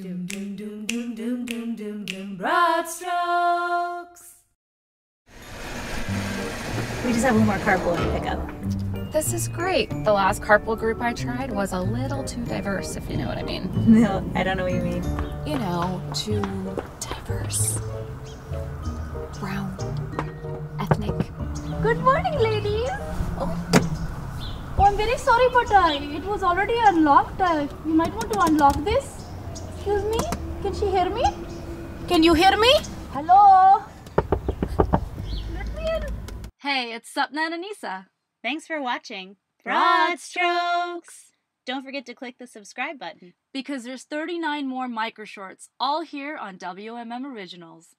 Doom, doom, doom, doom, doom, doom, doom, doom, broad strokes. We just have one more carpool to pick up. This is great. The last carpool group I tried was a little too diverse, if you know what I mean. No, I don't know what you mean. You know, too diverse. Brown. Ethnic. Good morning, ladies. Oh, I'm very sorry, but it was already unlocked. You might want to unlock this. Excuse me? Can she hear me? Can you hear me? Hello? Let me in. Hey, it's Sapna Anisa. Thanks for watching Broad Strokes. Don't forget to click the subscribe button because there's 39 more micro shorts all here on WMM Originals.